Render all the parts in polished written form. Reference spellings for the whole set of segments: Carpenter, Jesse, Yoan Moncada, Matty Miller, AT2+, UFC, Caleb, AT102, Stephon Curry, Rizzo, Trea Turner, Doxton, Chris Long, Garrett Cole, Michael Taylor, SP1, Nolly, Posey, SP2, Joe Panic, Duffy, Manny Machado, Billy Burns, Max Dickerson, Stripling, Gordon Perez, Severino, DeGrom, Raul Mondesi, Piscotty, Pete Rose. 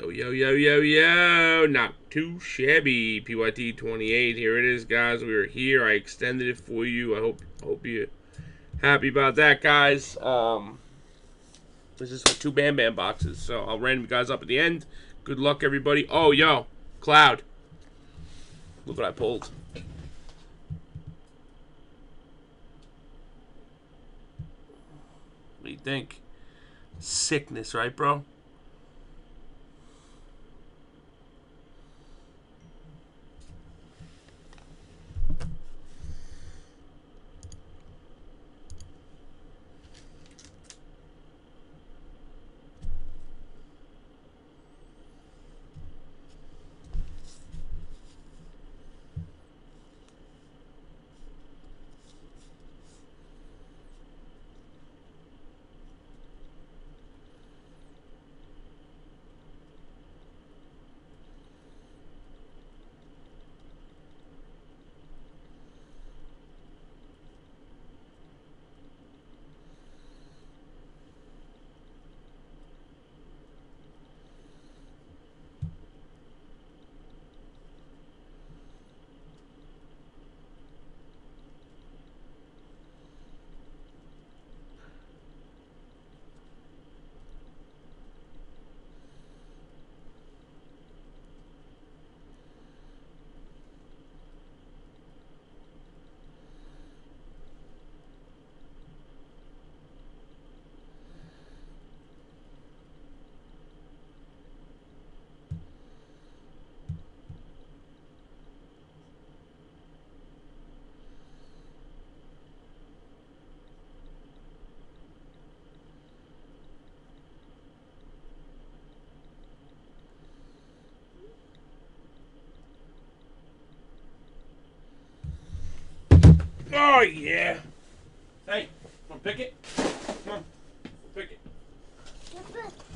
Yo, not too shabby. PYT28, here it is, guys. We are here. I extended it for you. I hope you're happy about that, guys. This is for two Bam Bam boxes, so I'll random you guys up at the end. Good luck, everybody. Oh, yo, Cloud. Look what I pulled. What do you think? Sickness, right, bro? Oh, yeah. Hey, come on, pick it. Come on, pick it.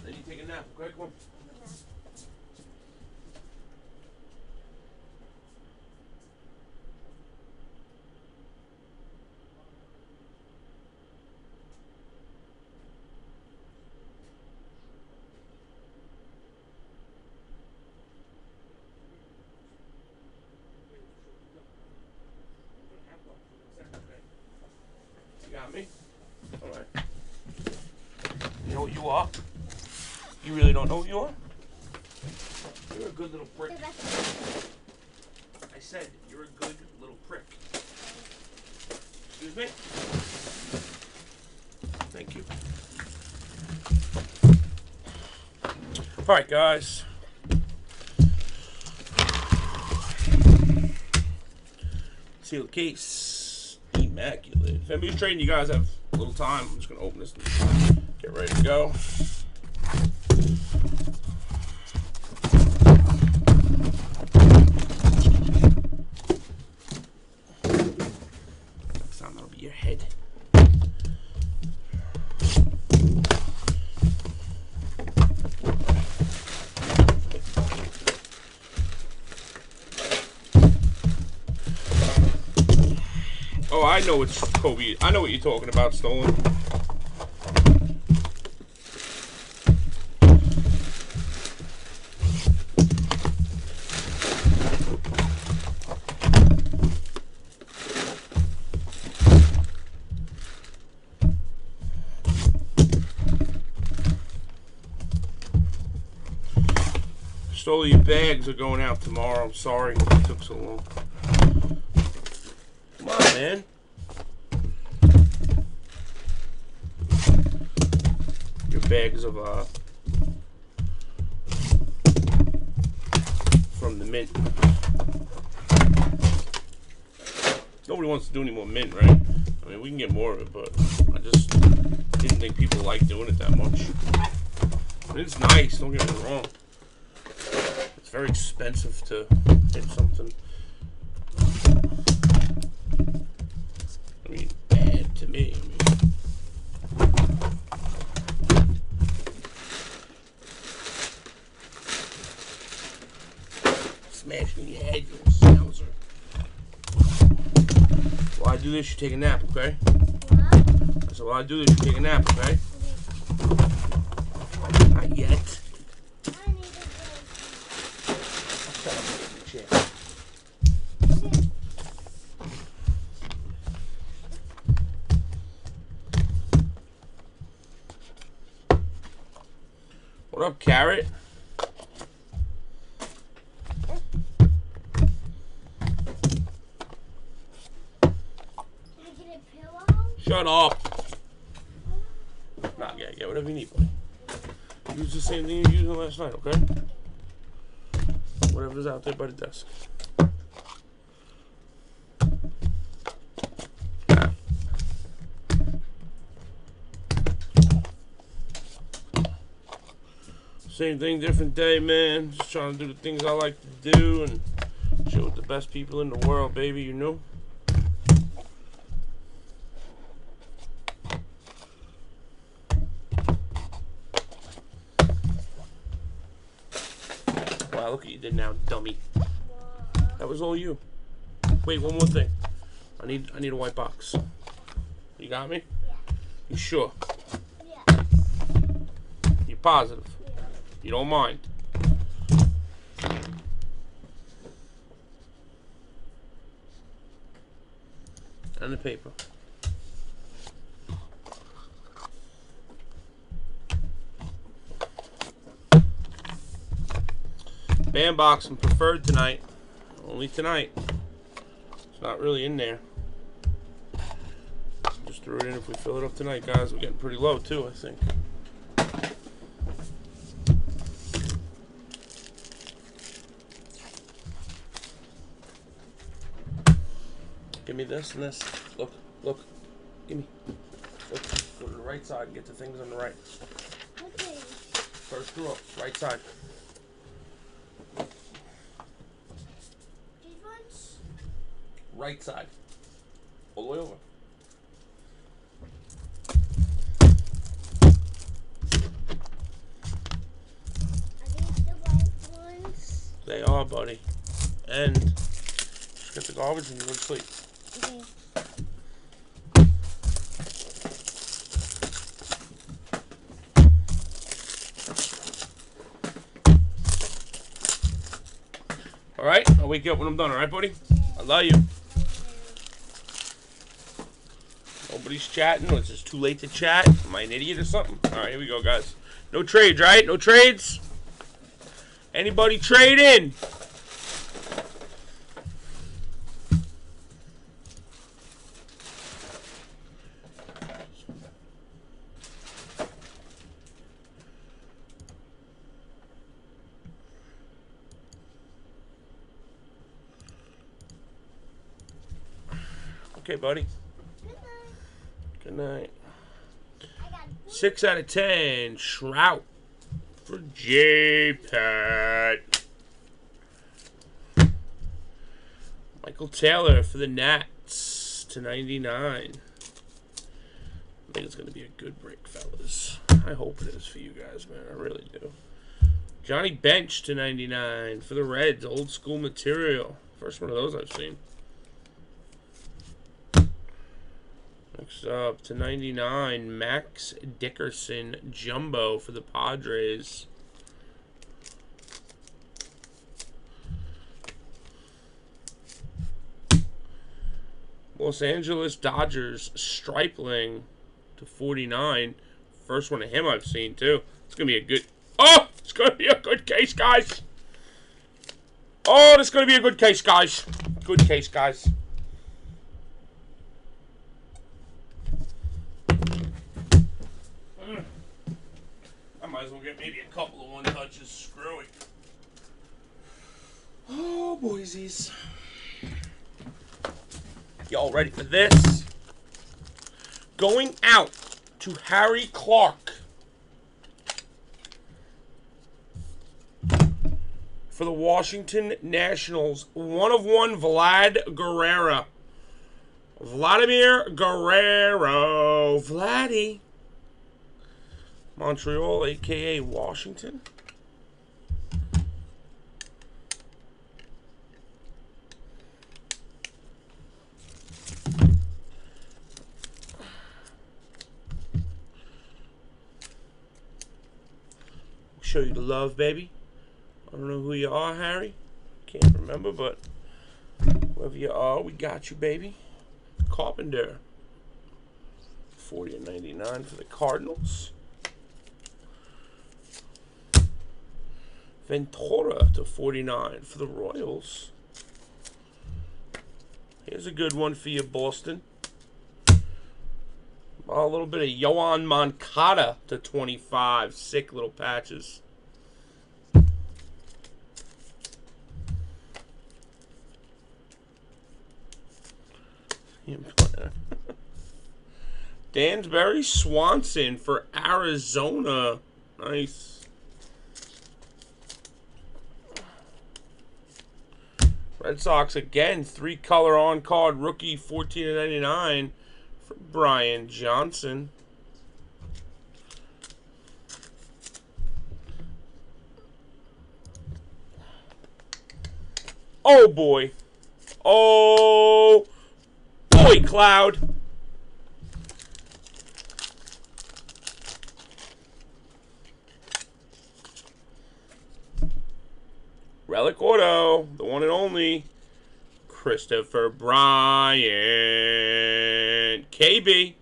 Then you take a nap, okay? Come on. You really don't know what you are? You're a good little prick. I said, you're a good little prick. Excuse me? Thank you. Alright, guys. Seal the case. Immaculate. If anybody's trading, you guys have a little time. I'm just going to open this and get ready to go. I know it's Kobe. I know what you're talking about, stolen. Stole your bags are going out tomorrow. I'm sorry it took so long. Come on, man. Bags of from the mint. Nobody wants to do any more mint, right? I mean, we can get more of it, but I just didn't think people liked doing it that much. But it's nice, don't get me wrong. It's very expensive to hit something. I mean, bad to me. While I do this, you take a nap, okay? What? So while I do this, you take a nap, okay? Not yet. I need to What up, Carrot? Shut up. Nah, get whatever you need, buddy. Use the same thing you were using last night, okay? Whatever's out there by the desk. Same thing, different day, man. Just trying to do the things I like to do and chill with the best people in the world, baby, you know? Look at you did now, dummy. That was all you. Wait, one more thing. I need a white box. You got me? Yeah. You sure? Yeah. You're positive? Yeah. You don't mind? And the paper. Bam boxing preferred tonight. Only tonight. It's not really in there. Just threw it in if we fill it up tonight, guys. We're getting pretty low, too, I think. Give me this and this. Look, look. Give me. Look. Go to the right side and get the things on the right. Okay. First row, right side. Right side. All the way over. Are these the white ones? They are, buddy. And just get the garbage and you go to sleep. Okay. Alright, I'll wake you up when I'm done, alright, buddy? I love you. Nobody's chatting. It's just too late to chat. Am I an idiot or something? All right, here we go, guys. No trades, right? No trades? Anybody trade in? Okay, buddy. Good night. 6 out of 10. Shrout for J-Pat. Michael Taylor for the Nats /99. I think it's going to be a good break, fellas. I hope it is for you guys, man. I really do. Johnny Bench /99 for the Reds. Old school material. First one of those I've seen. Next up, /99, Max Dickerson Jumbo for the Padres. Los Angeles Dodgers Stripling /49. First one of him I've seen, too. It's going to be a good... Oh! It's going to be a good case, guys! Oh, this is going to be a good case, guys. Good case, guys. Might as well get maybe a couple of one touches. Screw it. Oh, boysies. Y'all ready for this? Going out to Harry Clark for the Washington Nationals. 1/1 Vladimir Guerrero. Vladimir Guerrero. Vladdy. Montreal, a.k.a. Washington. Show you the love, baby. I don't know who you are, Harry. Can't remember, but whoever you are, we got you, baby. Carpenter. 40 and 99 for the Cardinals. Ventura /49 for the Royals. Here's a good one for you, Boston. A little bit of Yoan Moncada /25. Sick little patches. Dansbury Swanson for Arizona. Nice. Red Sox again. 3-color on-card rookie, $14.99 for Brian Johnson. Oh, boy. Oh, boy, Cloud. Relic Auto, the one and only, Christopher Bryant, KB.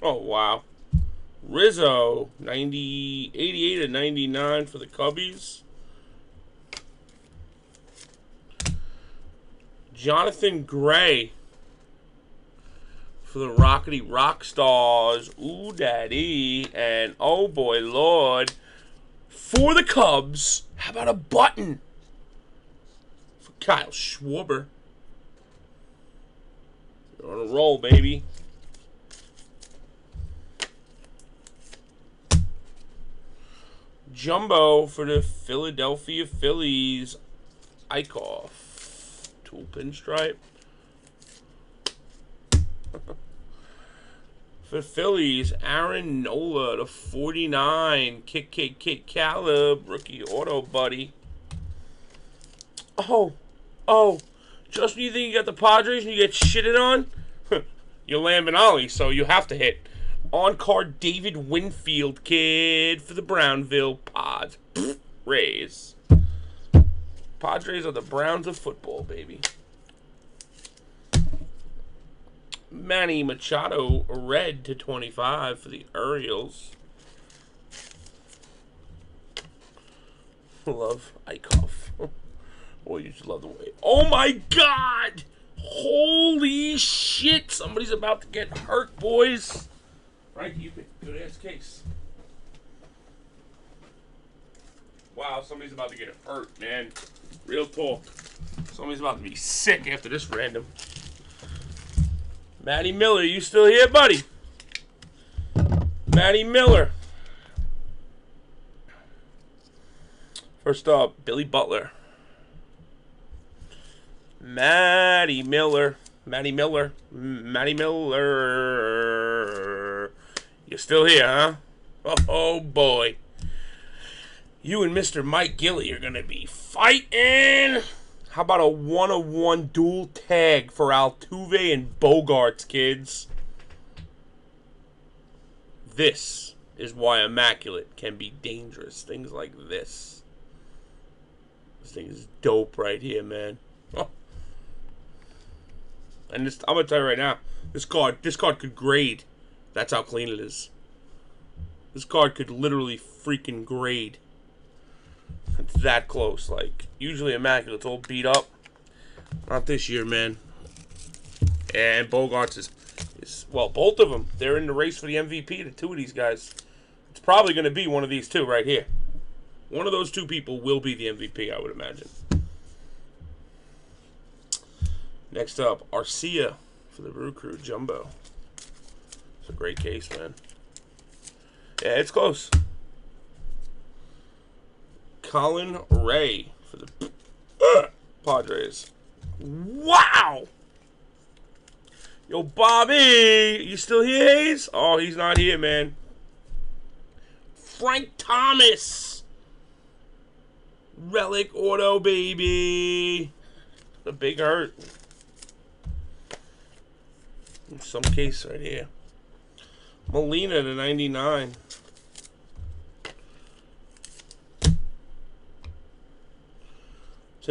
Oh, wow. Rizzo, 88/99 for the Cubbies. Jonathan Gray for the Rockety Rockstars. Ooh, daddy. And, oh, boy, Lord. For the Cubs, how about a button for Kyle Schwarber? You're on a roll, baby. Jumbo for the Philadelphia Phillies, Eichhoff, tool pinstripe. For Phillies, Aaron Nola /49, Kick Caleb, rookie auto, buddy. Oh, Justin, you think you got the Padres and you get shitted on? You're Lambinelli, so you have to hit. On-card David Winfield, kid, for the Brownville Pods. Rays. Padres are the Browns of football, baby. Manny Machado, red /25 for the Orioles. Love Eichhoff. Boy, you should love the way. Oh, my God! Holy shit! Somebody's about to get hurt, boys. Right, you pick a good ass case. Wow, somebody's about to get hurt, man. Real talk. Somebody's about to be sick after this random. Matty Miller, you still here, buddy? Matty Miller. First up, Billy Butler. Matty Miller. Matty Miller. Matty Miller. You're still here, huh? Oh, boy. You and Mr. Mike Gilly are going to be fighting. How about a 1/1 dual tag for Altuve and Bogaerts, kids? This is why Immaculate can be dangerous. Things like this. This thing is dope right here, man. Oh. And this, I'm going to tell you right now, this card could grade. That's how clean it is. This card could literally freaking grade. It's that close. Like, usually Immaculate's all beat up. Not this year, man. And Bogaerts is well, both of them. They're in the race for the MVP, the two of these guys. It's probably going to be one of these two right here. One of those two people will be the MVP, I would imagine. Next up, Arcia for the Brew Crew Jumbo. A great case, man. Yeah, it's close. Colin Ray for the Padres. Wow! Yo, Bobby! You still here, Hayes? Oh, he's not here, man. Frank Thomas! Relic Auto, baby! The big hurt. Some case right here. Molina /99.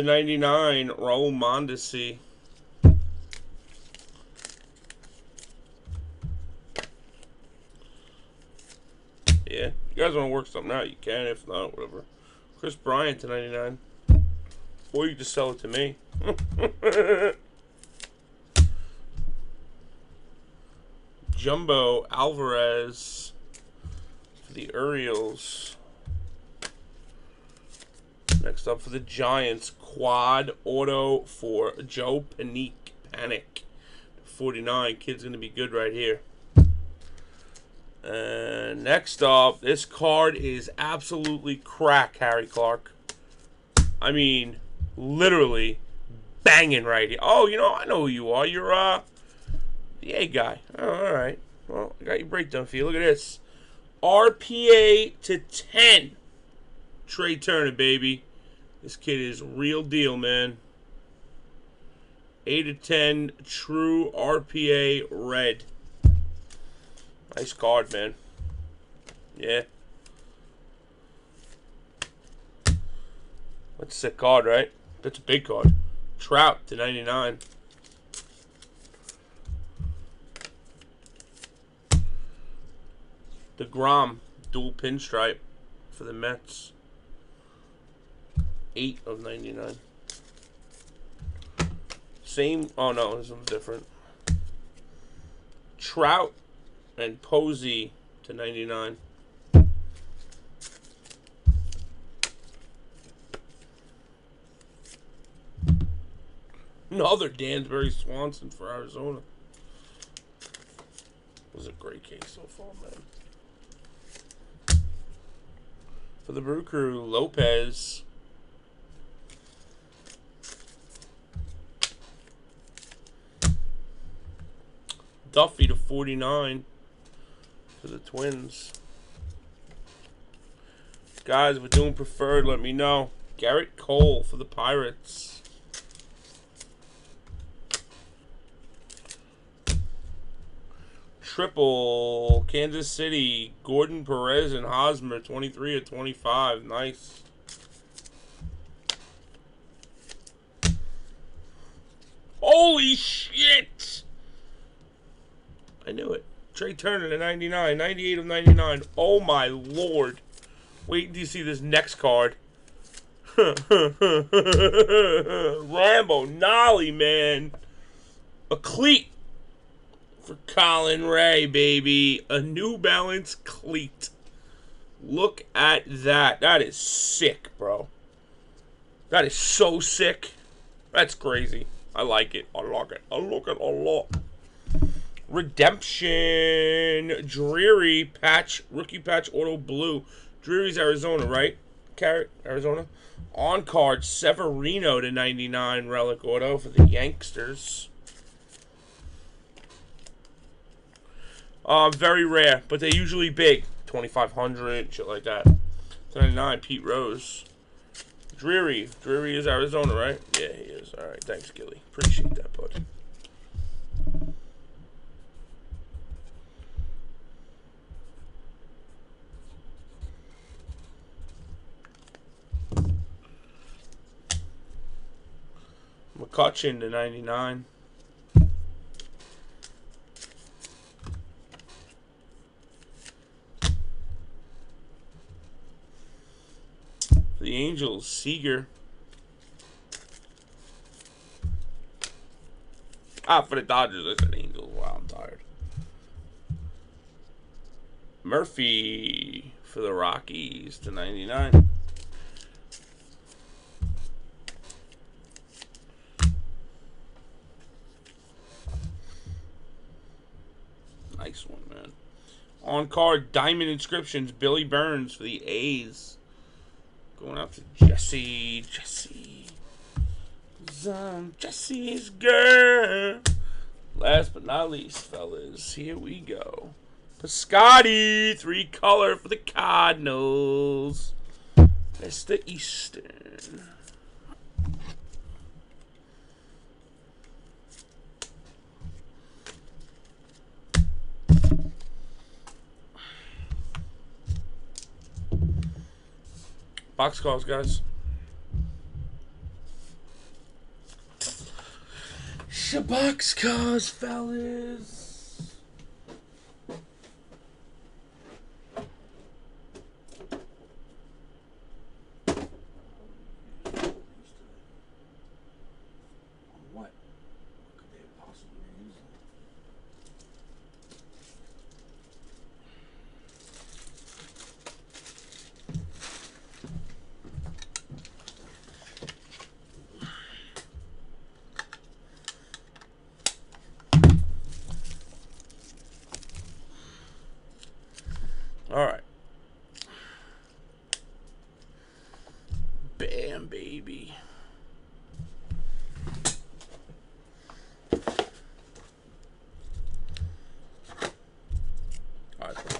/99, Raul Mondesi. Yeah, you guys want to work something out, you can. If not, whatever. Kris Bryant /99. Or you just sell it to me. Jumbo Alvarez for the Orioles. Next up for the Giants, quad auto for Joe Panic. 49. Kid's going to be good right here. Next up, this card is absolutely crack, Harry Clark. I mean, literally banging right here. Oh, you know, I know who you are. You're the A guy. Oh, all right. Well, I got your breakdown for you. Look at this. RPA /10. Trea Turner, baby. This kid is real deal, man. 8/10 true RPA red. Nice card, man. Yeah. That's a sick card, right? That's a big card. Trout /99. DeGrom dual pinstripe for the Mets. 8/99. Same. Oh no, this one's different. Trout and Posey /99. Another Dansbury Swanson for Arizona. Was a great case so far, man. For the Brew Crew, Lopez. Duffy /49 for the Twins. Guys, if we're doing preferred, let me know. Garrett Cole for the Pirates. Triple Kansas City, Gordon Perez and Hosmer, 23/25. Nice. Holy shit! I knew it. Trea Turner /99. 98/99. Oh my lord. Wait until you see this next card. Rambo Nolly, man. A cleat for Colin Ray, baby. A New Balance cleat. Look at that. That is sick, bro. That is so sick. That's crazy. I like it. I like it. I like it a lot. Redemption Dreary patch, rookie patch auto blue. Dreary's Arizona, right? Carrot, Arizona. On card Severino /99 relic auto for the Yanksters. Very rare, but they're usually big. 2,500, shit like that. 99 Pete Rose. Dreary. Dreary is Arizona, right? Yeah, he is. All right, thanks, Gilly. Appreciate that, bud. McCutchen /99. For the Angels, Seager. Ah, for the Dodgers, I said Angels. Wow, I'm tired. Murphy for the Rockies /99. Nice one, man. On card, diamond inscriptions, Billy Burns for the A's. Going out to Jesse. Jesse. Jesse's girl. Last but not least, fellas, here we go. Piscotty, 3-color for the Cardinals. Mr. Easton. Box calls, guys. Watch the boxcars, fellas. What could they possibly use? All right. Bam, baby. All right.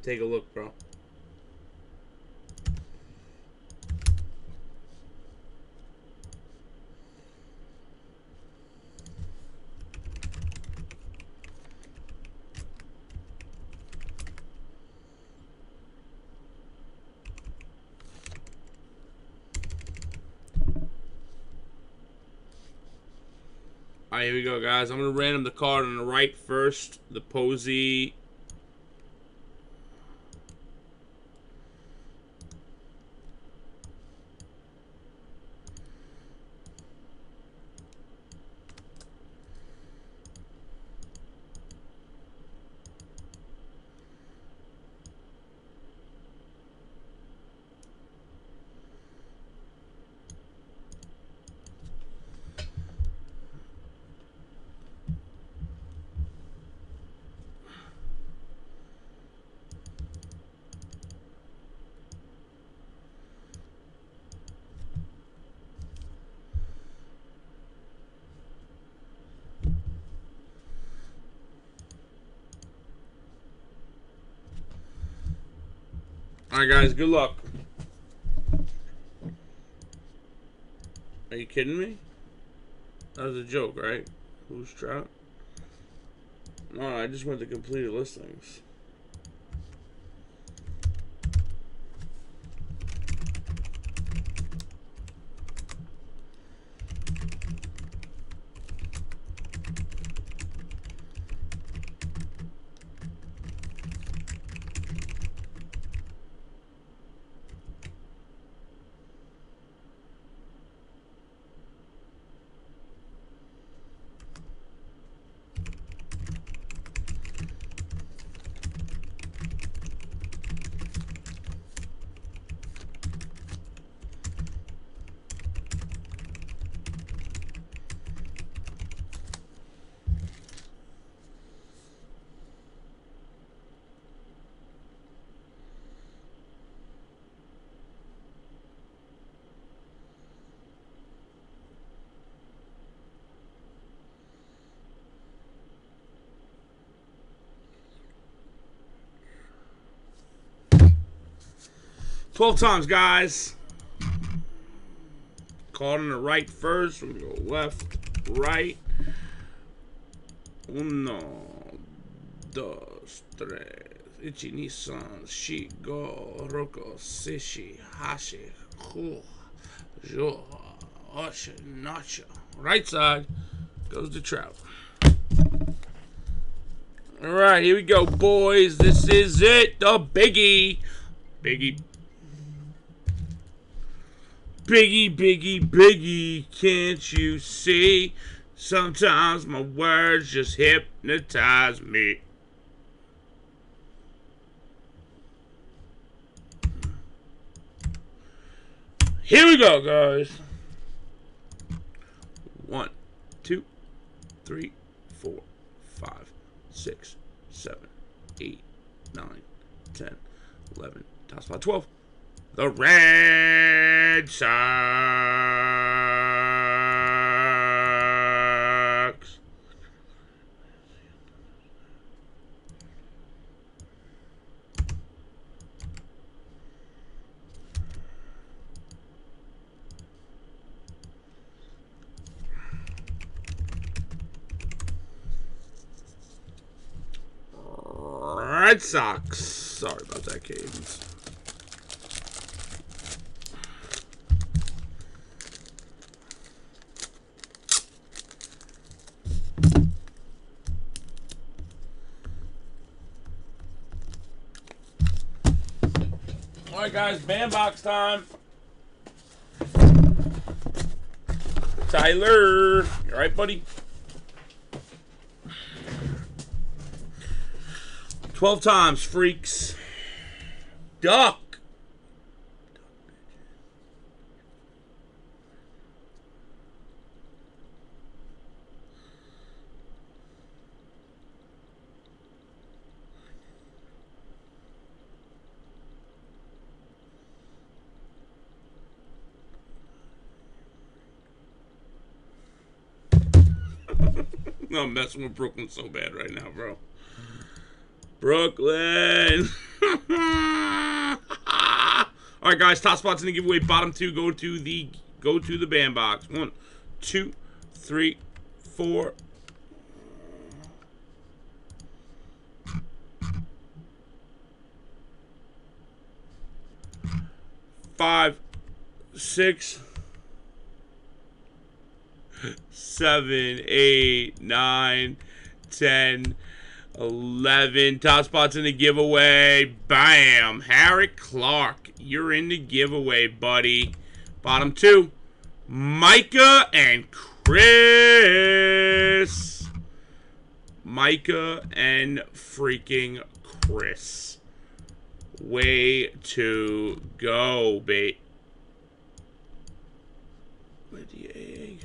Take a look, bro. All right, here we go, guys. I'm gonna random the card on the right first. The Posey. All right, guys, good luck. Are you kidding me? That was a joke, right? Who's Trout? No, I just went to completed listings. $12 times, guys. Card on the right first. We're going to go left, right. Uno, dos, tres, Ichi-nisan, Shigo, Roko, Sishi, Hashi, Ku, Jo, Osha, Nacho. Right side goes to Trout. All right, here we go, boys. This is it. The biggie. Biggie. Biggie, biggie, biggie. Can't you see? Sometimes my words just hypnotize me. Here we go, guys. 1, 2, 3, 4, 5, 6, 7, 8, 9, 10, 11. Top spot 12. The Red Sox. Red Sox. Sorry about that, Cadence. All right, guys, band box time. Tyler, you all right, buddy? 12 times, freaks. Duck. I'm messing with Brooklyn so bad right now, bro. Brooklyn. All right, guys. Top spots in the giveaway. Bottom two go to the band box. 1, 2, 3, 4. Five, six, 7, 8, 9, 10. 11 top spots in the giveaway. Bam! Harry Clark, you're in the giveaway, buddy. Bottom two, Micah and Kris. Micah and freaking Kris. Way to go, babe. Where the AA guy?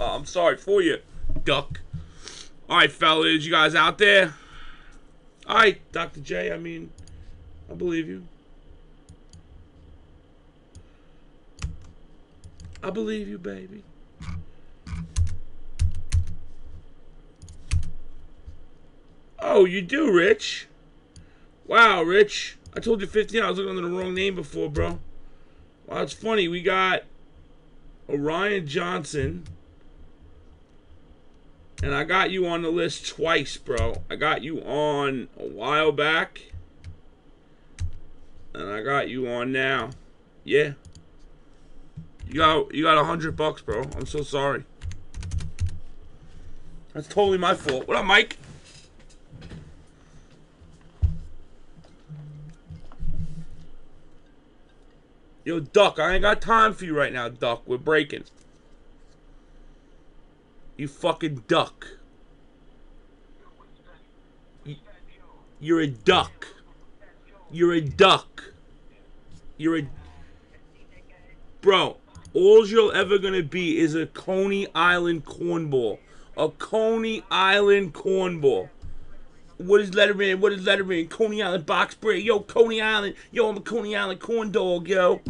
I'm sorry for you, duck. All right, fellas, you guys out there? All right, Dr. J, I mean, I believe you. I believe you, baby. Oh, you do, Rich. Wow, Rich. I told you 15. I was looking under the wrong name before, bro. Wow, it's funny. We got Orion Johnson, and I got you on the list twice, bro. I got you on a while back, and I got you on now. Yeah, you got $100, bro. I'm so sorry. That's totally my fault. What up, Mike? Yo, Duck, I ain't got time for you right now, Duck. We're breaking. You fucking duck. You're a duck. You're a duck. You're a... Bro, all you're ever going to be is a Coney Island cornball. A Coney Island cornball. What is Letterman? What is Letterman? Coney Island box break. Yo, Coney Island. Yo, I'm a Coney Island corn dog, yo.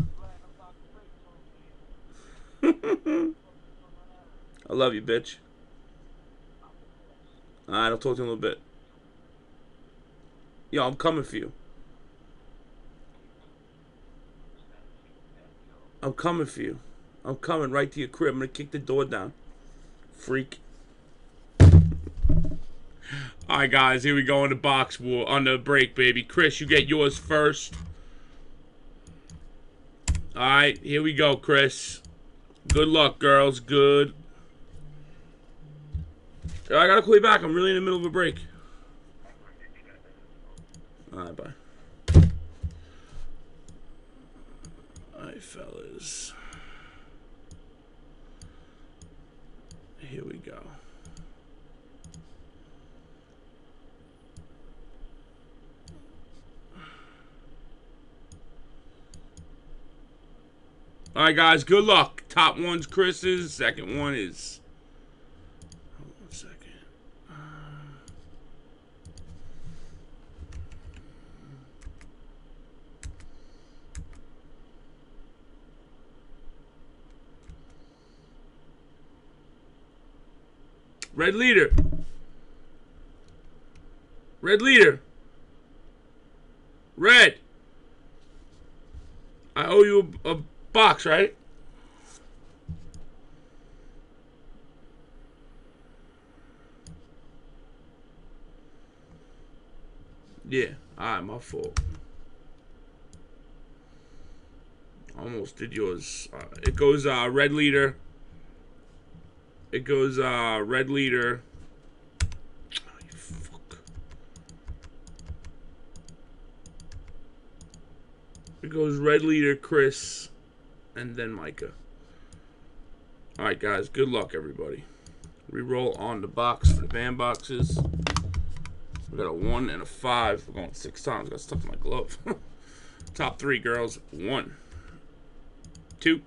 I love you, bitch. Alright, I'll talk to you in a little bit. Yo, I'm coming for you. I'm coming for you. I'm coming right to your crib. I'm going to kick the door down. Freak. Alright, guys. Here we go on the box war. On the break, baby. Kris, you get yours first. Alright. Here we go, Kris. Good luck, girls. Good. I got to call you back. I'm really in the middle of a break. Alright, bye. Alright, fellas. Here we go. Alright, guys, good luck. Top one's Kris's, second one is. Hold on a second. Red leader. Red leader. Red. I owe you a box, right? Yeah. Alright, my fault. Almost did yours. It goes red leader. It goes, red leader. Oh, you fuck. It goes red leader, Kris, and then Micah. Alright, guys. Good luck, everybody. Reroll on the box for the band boxes. We got a 1 and a 5. We're going 6 times. I got stuck in my glove. Top 3, girls. 1, 2,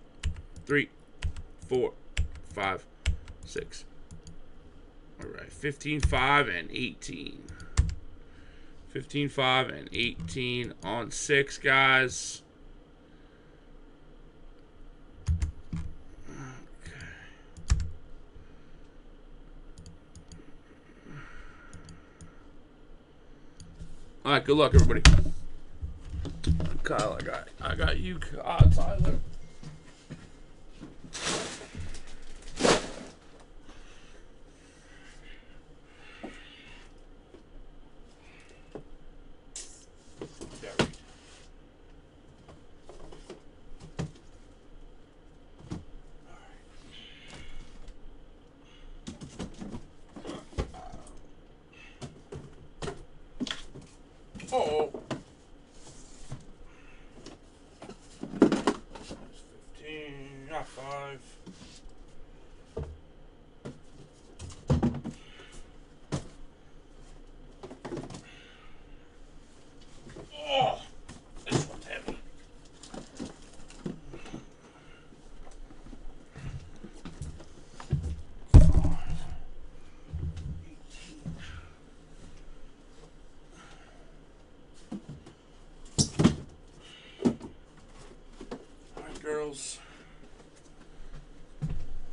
3, 4, 5, 6. Alright, 15, 5, and 18. 15, 5, and 18 on 6, guys. Okay. Alright, good luck, everybody. Kyle, I got you, Kyle, Tyler.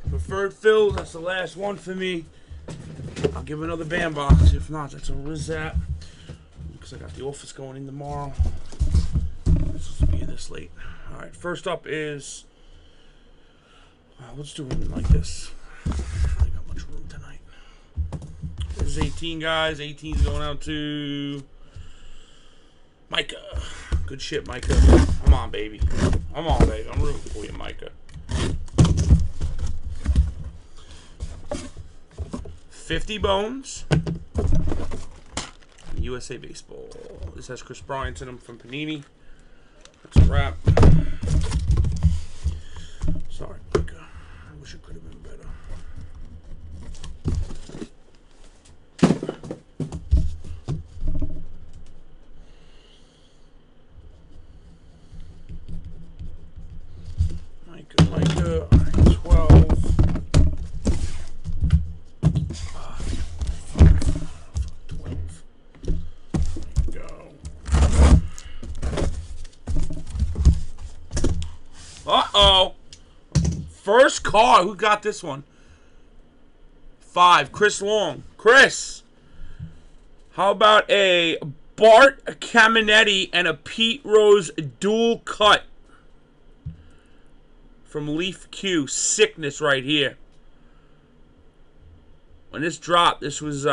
Preferred fill, that's the last one for me. I'll give another band box. If not, that's a Rizzo. Because I got the office going in tomorrow. I'm supposed to be this late. Alright, first up is. Let's do it like this. I don't got much room tonight. This is 18, guys. 18's going out to Micah. Good shit, Micah. Come on, baby. Come on, baby. I'm rooting for you, Micah. 50 bones. USA Baseball. This has Kris Bryant in them from Panini. That's a wrap. Sorry, Micah. I wish it could have been better. Micah, Micah. First car. Who got this one? 5. Chris Long. Chris. How about a Bart Caminetti and a Pete Rose dual cut from Leaf Q? Sickness right here. When this dropped, this was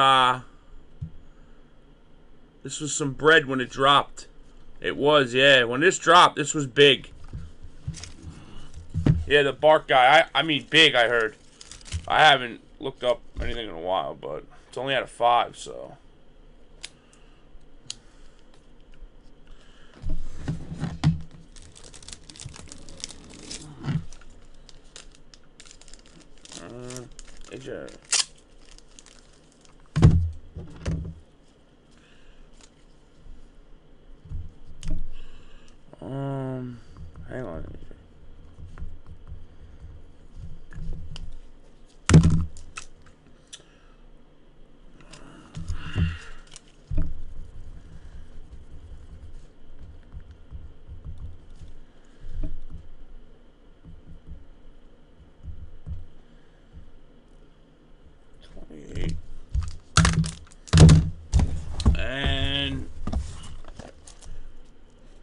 some bread when it dropped. It was, yeah. When this dropped, this was big. Yeah, the Bart guy. I mean, big, I heard. I haven't looked up anything in a while, but it's only out of 5, so. AJ. Hang on.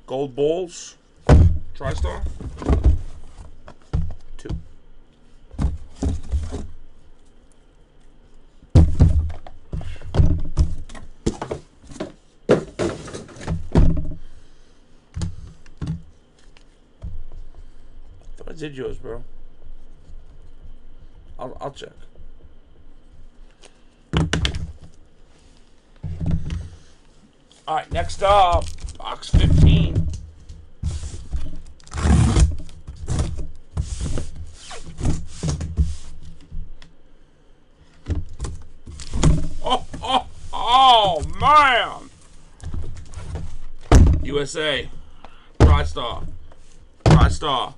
Gold balls, TriStar, 2. I did yours, bro. I'll check. All right, next up, box 15. Man, USA, TriStar, TriStar,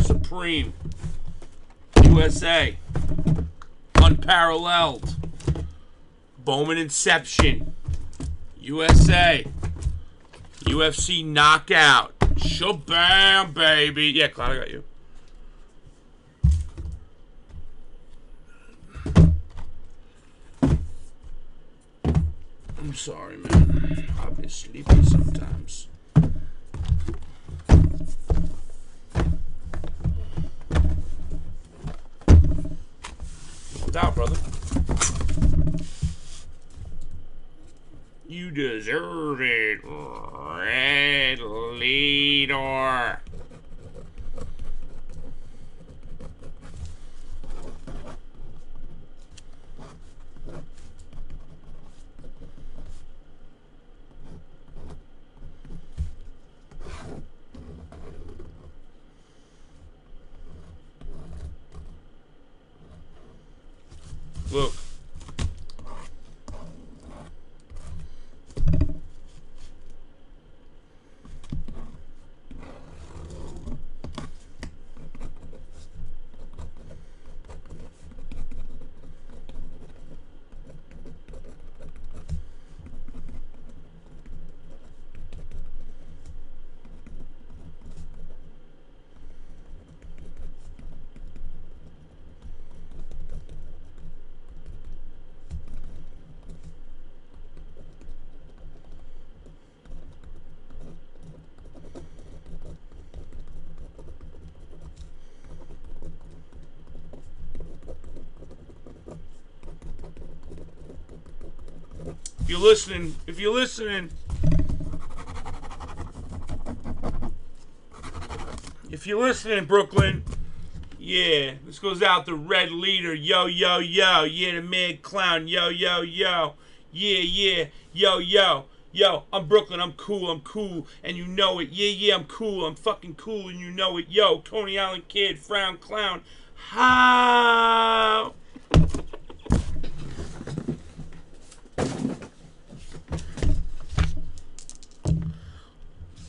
Supreme, USA, Unparalleled, Bowman Inception, USA, UFC Knockout, Shabam, baby. Yeah, Cloud, I got you. I'm sorry, man. I've been sleepy sometimes. No doubt, brother. You deserve it, Red Leader. Look. If you're listening, Brooklyn, yeah, this goes out to Red Leader, yo, yo, yo, yeah, the Mad Clown, yo, yo, yo, yeah, yeah, yo, yo, yo, I'm Brooklyn, I'm cool, and you know it, yeah, yeah, I'm cool, I'm fucking cool, and you know it, yo, Coney Island Kid, Frown Clown, how?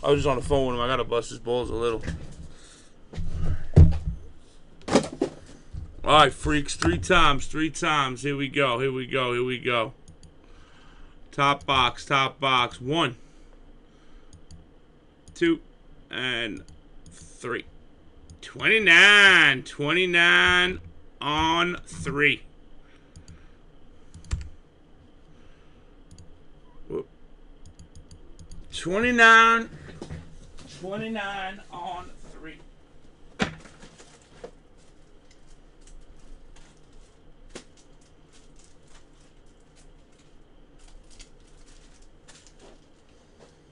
I was just on the phone with him. I gotta bust his balls a little. Alright, freaks. 3 times. Here we go. Here we go. Here we go. Top box. Top box. 1, 2, and 3. 29 on 3. Whoop. 29 on 3.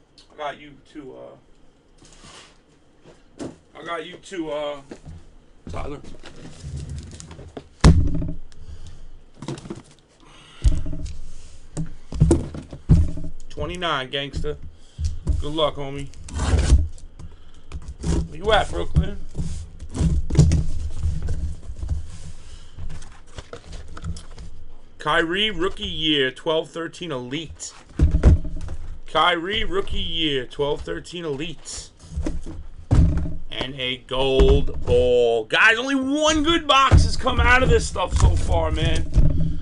I got you too, Tyler. $29, gangster. Good luck, homie. Where you at, Brooklyn? Kyrie, rookie year, 12-13 elite. Kyrie, rookie year, 12-13 elite. And a gold ball. Guys, only one good box has come out of this stuff so far, man.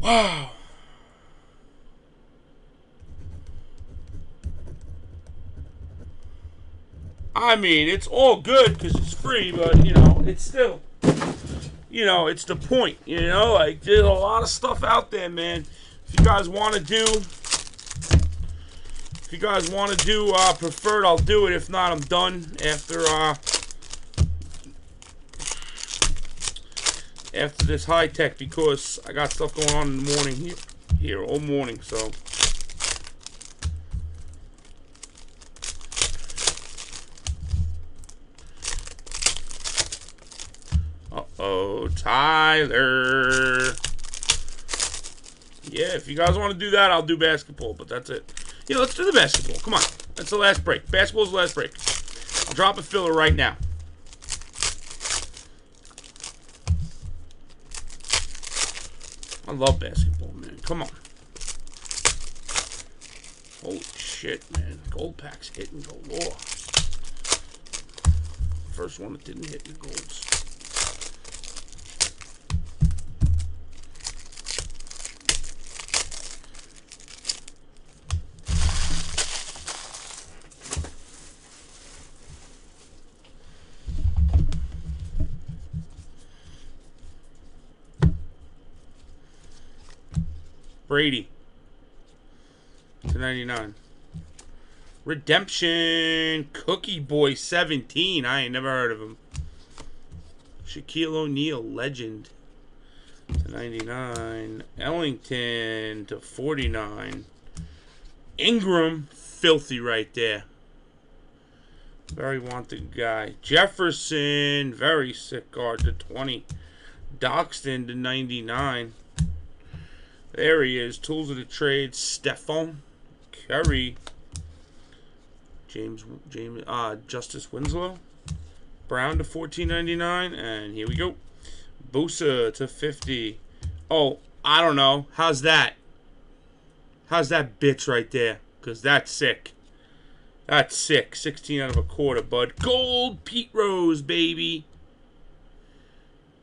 Wow. I mean, it's all good because it's free, but, you know, it's still, you know, it's the point, you know? Like, there's a lot of stuff out there, man. If you guys want to do... If you guys want to do preferred, I'll do it. If not, I'm done after this high tech because I got stuff going on in the morning here all morning. So Tyler. Yeah, if you guys want to do that, I'll do basketball, but that's it. Yeah, let's do the basketball. Come on. That's the last break. Basketball's the last break. I'll drop a filler right now. I love basketball, man. Come on. Holy shit, man. Gold packs hitting galore. First one that didn't hit the golds. Brady /99. Redemption Cookie Boy 17. I ain't never heard of him. Shaquille O'Neal legend /99. Ellington /49. Ingram, filthy right there. Very wanted guy. Jefferson, very sick guard /20. Doxton /99. There he is. Tools of the trade. Stephon Curry. Justice Winslow. Brown /14.99. And here we go. Bosa /50. Oh, I don't know. How's that? How's that bitch right there? Because that's sick. That's sick. 16 out of a quarter, bud. Gold Pete Rose, baby.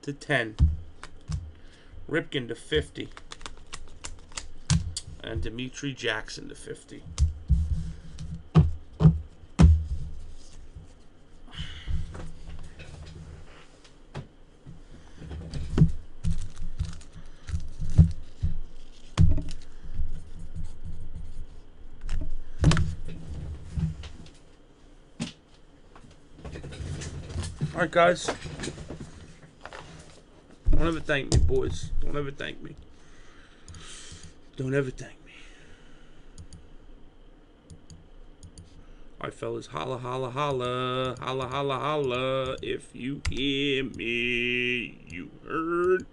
/10. Ripken /50. And Dimitri Jackson /50. All right, guys. Don't ever thank me, boys. Don't ever thank me. Don't ever thank me. All right, fellas. Holla, holla, holla. Holla, holla, holla. If you hear me, you heard.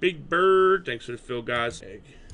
Big Bird. Thanks for the fill, guys. Egg.